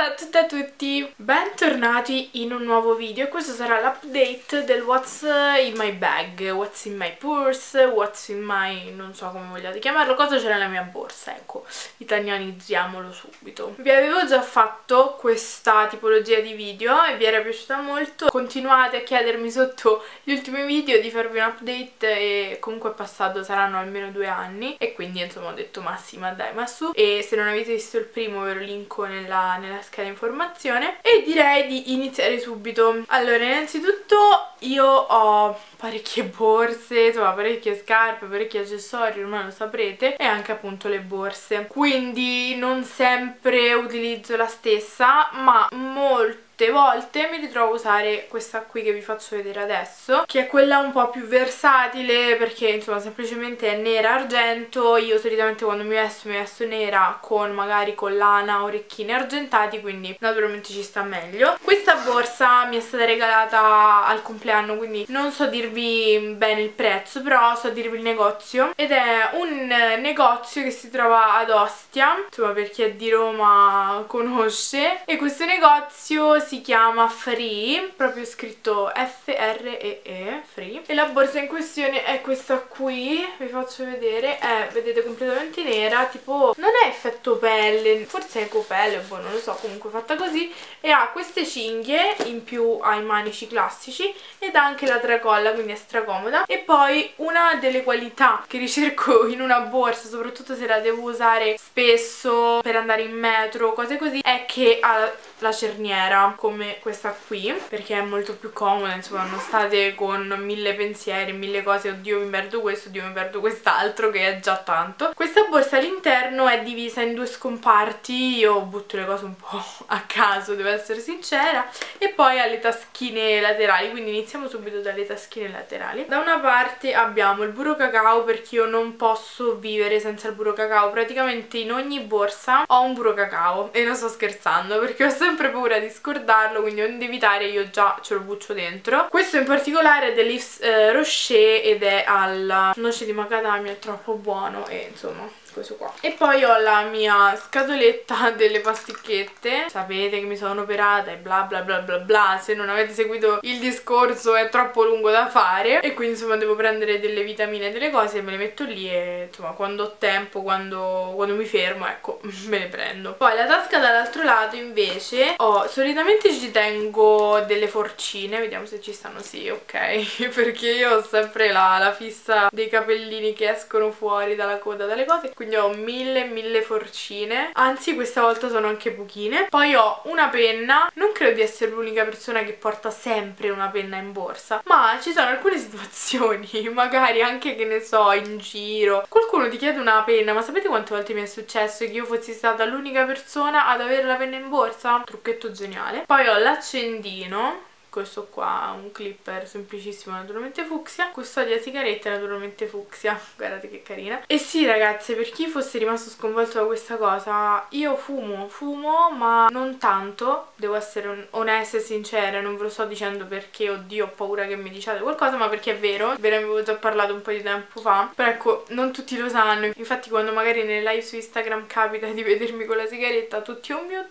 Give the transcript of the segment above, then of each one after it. Ciao a tutti e a tutti, bentornati in un nuovo video. Questo sarà l'update del what's in my bag, what's in my purse, what's in my... non so come vogliate chiamarlo, cosa c'è nella mia borsa, ecco, italianizziamolo subito. Vi avevo già fatto questa tipologia di video e vi era piaciuta molto, continuate a chiedermi sotto gli ultimi video di farvi un update e comunque è passato, saranno almeno 2 anni e quindi insomma ho detto ma sì, ma dai, ma su. E se non avete visto il primo ve lo linko nella scheda informazione e direi di iniziare subito. Allora, innanzitutto io ho parecchie borse, insomma parecchie scarpe, parecchi accessori, ormai lo saprete, e anche appunto le borse, quindi non sempre utilizzo la stessa, ma molte volte mi ritrovo a usare questa qui che vi faccio vedere adesso, che è quella un po' più versatile perché insomma semplicemente è nera argento. Io solitamente quando mi vesto nera con magari collana, orecchini argentati, quindi naturalmente ci sta meglio. Questa borsa mi è stata regalata al compleanno, quindi non so dirvi bene il prezzo, però so dirvi il negozio, ed è un negozio che si trova ad Ostia, insomma per chi è di Roma conosce, e questo negozio si chiama Free, proprio scritto F-R-E-E, Free, e la borsa in questione è questa qui, vi faccio vedere, è, vedete, completamente nera, tipo non è effetto pelle, forse è ecopelle, boh, non lo so, comunque fatta così, e ha queste cinghie, in più ha i manici classici ed ha anche la tracolla, quindi è stracomoda. E poi una delle qualità che ricerco in una borsa, soprattutto se la devo usare spesso per andare in metro, cose così, è che ha la cerniera come questa qui, perché è molto più comoda, insomma non state con mille pensieri, mille cose, oddio mi perdo questo, oddio mi perdo quest'altro, che è già tanto. Questa borsa all'interno è divisa in 2 scomparti, io butto le cose un po' a caso, devo essere sincera, e poi ha le taschine laterali, quindi iniziamo subito dalle taschine laterali. Da una parte abbiamo il burro cacao, perché io non posso vivere senza il burro cacao, praticamente in ogni borsa ho un burro cacao e non sto scherzando perché ho sempre paura di scordarlo, quindi onde evitare io già ce lo buccio dentro. Questo in particolare è dell'Yves Rocher ed è alla noce di macadamia, è troppo buono, e insomma questo qua. E poi ho la mia scatoletta delle pasticchette, sapete che mi sono operata e bla bla bla bla bla, se non avete seguito il discorso è troppo lungo da fare, e quindi insomma devo prendere delle vitamine e delle cose e me le metto lì, e insomma quando ho tempo, quando mi fermo, ecco, me le prendo. Poi la tasca dall'altro lato invece ho, solitamente ci tengo delle forcine, vediamo se ci stanno, sì, ok, perché io ho sempre la fissa dei capellini che escono fuori dalla coda, dalle cose, quindi ho mille forcine, anzi questa volta sono anche pochine. Poi ho una penna, non credo di essere l'unica persona che porta sempre una penna in borsa, ma ci sono alcune situazioni, magari anche, che ne so, in giro qualcuno ti chiede una penna, ma sapete quante volte mi è successo che io fossi stata l'unica persona ad avere la penna in borsa? Trucchetto geniale. Poi ho l'accendino, questo qua, un clipper semplicissimo, naturalmente fucsia, custodia sigarette, naturalmente fucsia, guardate che carina. E sì ragazze, per chi fosse rimasto sconvolto da questa cosa, io fumo, ma non tanto, devo essere onesta e sincera, non ve lo sto dicendo perché oddio ho paura che mi diciate qualcosa, ma perché è vero, ve ne avevo già parlato un po' di tempo fa, però ecco, non tutti lo sanno, infatti quando magari nelle live su Instagram capita di vedermi con la sigaretta, tutti oh mio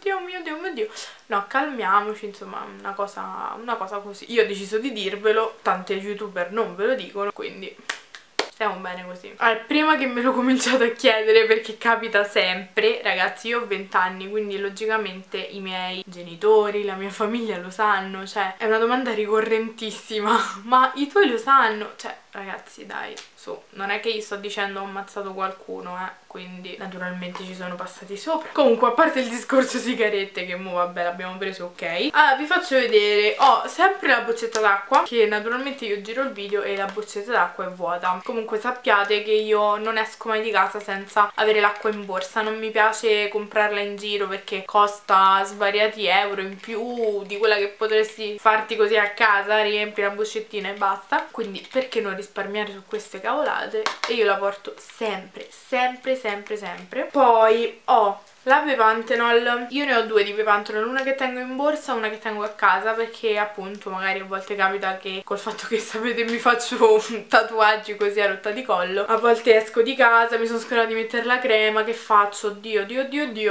dio, no, calmiamoci, insomma una cosa così. Io ho deciso di dirvelo, tante youtuber non ve lo dicono, quindi stiamo bene così. Allora, prima che me lo cominciate a chiedere, perché capita sempre, ragazzi, io ho 20 anni, quindi logicamente i miei genitori, la mia famiglia lo sanno, cioè è una domanda ricorrentissima, ma i tuoi lo sanno? Cioè ragazzi dai, su, non è che gli sto dicendo ho ammazzato qualcuno, quindi naturalmente ci sono passati sopra. Comunque, a parte il discorso sigarette che mo vabbè l'abbiamo preso, ok. Allora vi faccio vedere, ho sempre la boccetta d'acqua, che naturalmente io giro il video e la boccetta d'acqua è vuota. Comunque sappiate che io non esco mai di casa senza avere l'acqua in borsa, non mi piace comprarla in giro perché costa svariati euro in più di quella che potresti farti così a casa, riempi la boccettina e basta, quindi perché non risparmiare su queste cavolate, e io la porto sempre. Poi ho La Pepantenol, io ne ho due di Pepantenol, una che tengo in borsa, una che tengo a casa, perché appunto magari a volte capita che col fatto che sapete mi faccio tatuaggi così a rotta di collo, a volte esco di casa, mi sono scordata di mettere la crema, che faccio? Oddio,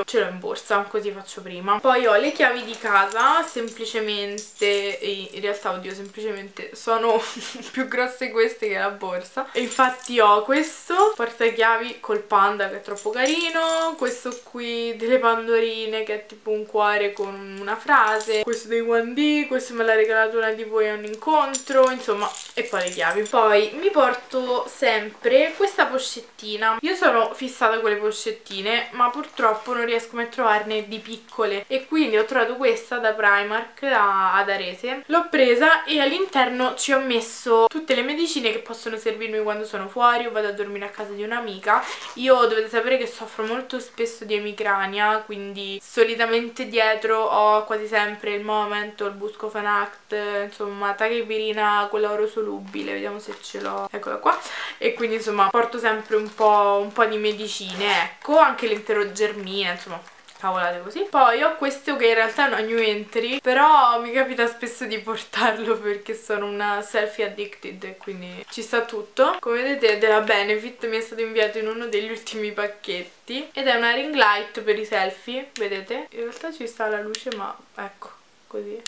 ce l'ho in borsa, così faccio prima. Poi ho le chiavi di casa, semplicemente, in realtà oddio, semplicemente sono più grosse queste che la borsa, e infatti ho questo portachiavi col panda che è troppo carino, questo qui delle pandorine che è tipo un cuore con una frase, questo dei 1D, questo me l'ha regalato una di voi a un incontro, insomma, e poi le chiavi. Poi mi porto sempre questa pochettina, io sono fissata con le pochettine ma purtroppo non riesco mai a trovarne di piccole, e quindi ho trovato questa da Primark ad Arese, l'ho presa e all'interno ci ho messo tutte le medicine che possono servirmi quando sono fuori o vado a dormire a casa di un'amica. Io dovete sapere che soffro molto spesso di emicrania, quindi solitamente dietro ho quasi sempre il Moment, il Buscofanact, insomma tachipirina, quella orosolubile, vediamo se ce l'ho, eccola qua, e quindi insomma porto sempre un po' di medicine, ecco, anche l'enterogermina, insomma cavolate così. Poi ho questo che in realtà è un new entry, però mi capita spesso di portarlo perché sono una selfie addicted e quindi ci sta tutto. Come vedete è della Benefit, mi è stato inviato in uno degli ultimi pacchetti, ed è una ring light per i selfie, vedete? In realtà ci sta la luce, ma ecco, così,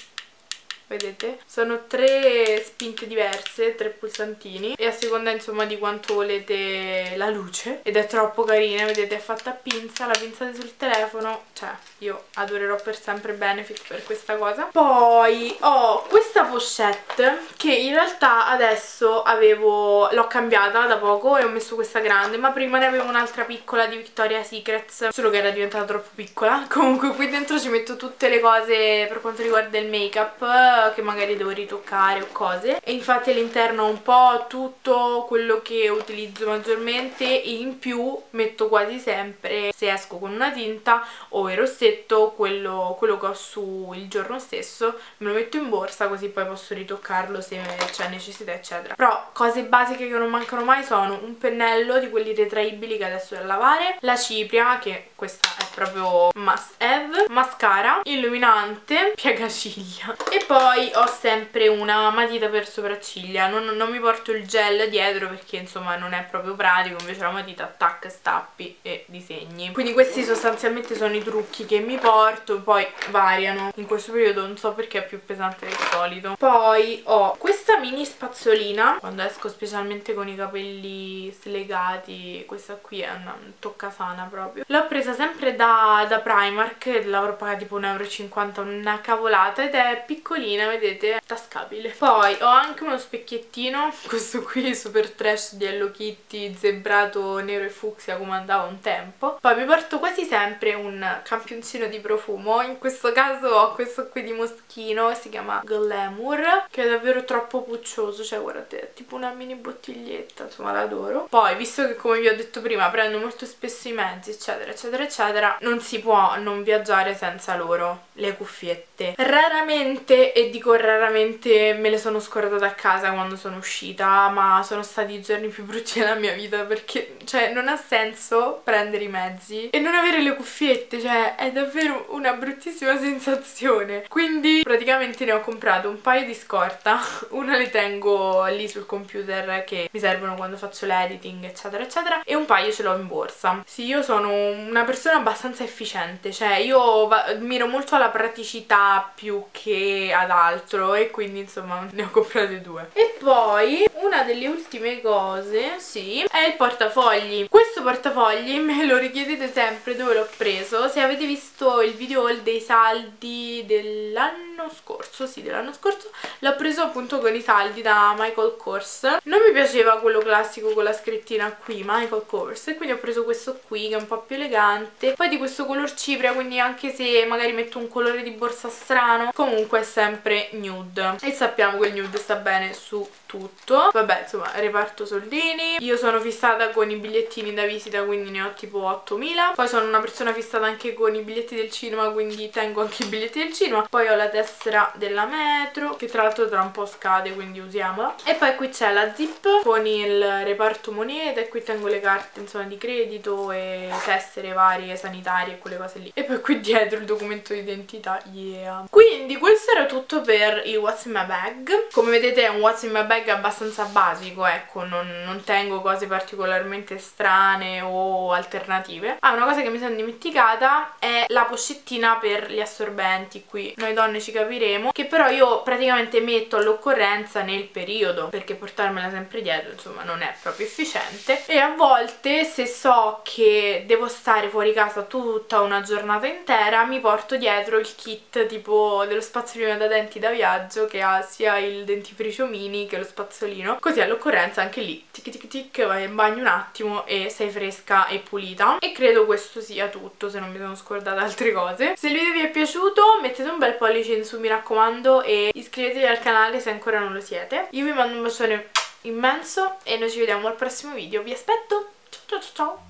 vedete? Sono 3 spinte diverse, 3 pulsantini, e a seconda insomma di quanto volete la luce, ed è troppo carina, vedete, è fatta a pinza, la pinzate sul telefono, cioè io adorerò per sempre Benefit per questa cosa. Poi ho questa pochette che in realtà adesso l'ho cambiata da poco e ho messo questa grande, ma prima ne avevo un'altra piccola di Victoria Secrets, solo che era diventata troppo piccola. Comunque qui dentro ci metto tutte le cose per quanto riguarda il make up che magari devo ritoccare o cose, e infatti all'interno ho un po' tutto quello che utilizzo maggiormente, e in più metto quasi sempre, se esco con una tinta o il rossetto, quello che ho su il giorno stesso me lo metto in borsa, così poi posso ritoccarlo se c'è necessità eccetera. Però cose basiche che non mancano mai sono un pennello di quelli retraibili che adesso è da lavare, la cipria, che questa è proprio must have, mascara, illuminante, piegaciglia, e poi ho sempre una matita per sopracciglia, non mi porto il gel dietro perché insomma non è proprio pratico, invece la matita, tac, stappi e disegni. Quindi questi sostanzialmente sono i trucchi che mi porto, poi variano, in questo periodo non so perché è più pesante del solito. Poi ho questa mini spazzolina, quando esco specialmente con i capelli slegati, questa qui è una tocca sana proprio, l'ho presa sempre da Primark, l'avrò pagata tipo 1,50 €, una cavolata, ed è piccolina, vedete, tascabile. Poi ho anche uno specchiettino, questo qui super trash di Hello Kitty, zebrato nero e fucsia come andava un tempo. Poi mi porto quasi sempre un campioncino di profumo, in questo caso ho questo qui di Moschino, si chiama Glamour, che è davvero troppo puccioso, cioè guardate, è tipo una mini bottiglietta, insomma l'adoro. Poi visto che come vi ho detto prima prendo molto spesso i mezzi eccetera eccetera eccetera, non si può non viaggiare senza loro, le cuffiette. Raramente, e dico raramente, me le sono scordata a casa quando sono uscita, ma sono stati i giorni più brutti della mia vita, perché cioè non ha senso prendere i mezzi e non avere le cuffiette, cioè è davvero una bruttissima sensazione. Quindi praticamente ne ho comprato un paio di scorta, una le tengo lì sul computer che mi servono quando faccio l'editing eccetera eccetera, e un paio ce l'ho in borsa. Sì, io sono una persona abbastanza efficiente, cioè io miro molto alla praticità più che ad altro, e quindi insomma ne ho comprate 2. E poi una delle ultime cose, sì, è il portafogli. Questo portafogli me lo richiedete sempre dove l'ho preso, se avete visto il video haul dei saldi dell'anno scorso, sì dell'anno scorso, l'ho preso appunto con i saldi da Michael Kors. Non mi piaceva quello classico con la scrittina qui Michael Kors, e quindi ho preso questo qui che è un po' più elegante, poi di questo color cipria, quindi anche se magari metto un colore di borsa strano comunque è sempre nude, e sappiamo che il nude sta bene su tutto. Vabbè, insomma, reparto soldini. Io sono fissata con i bigliettini da visita, quindi ne ho tipo 8000. Poi sono una persona fissata anche con i biglietti del cinema, quindi tengo anche i biglietti del cinema. Poi ho la tessera della metro, che tra l'altro tra un po' scade, quindi usiamola. E poi qui c'è la zip con il reparto moneta, e qui tengo le carte, insomma, di credito e tessere varie sanitarie e quelle cose lì. E poi qui dietro il documento d'identità, yeah. Quindi questo era tutto per il What's in my bag. Come vedete è un What's in my bag abbastanza basico, ecco, non tengo cose particolarmente strane o alternative. Ah, una cosa che mi sono dimenticata è la pochettina per gli assorbenti, qui noi donne ci capiremo, che però io praticamente metto all'occorrenza nel periodo, perché portarmela sempre dietro, insomma, non è proprio efficiente. E a volte, se so che devo stare fuori casa tutta una giornata intera, mi porto dietro il kit tipo dello spazzolino da denti da viaggio, che ha sia il dentifricio mini che lo spazzolino, così all'occorrenza anche lì tic tic tic, vai in bagno un attimo e sei fresca e pulita. E credo questo sia tutto, se non mi sono scordata altre cose. Se il video vi è piaciuto mettete un bel pollice in su, mi raccomando, e iscrivetevi al canale se ancora non lo siete. Io vi mando un bacione immenso e noi ci vediamo al prossimo video, vi aspetto, ciao ciao ciao ciao.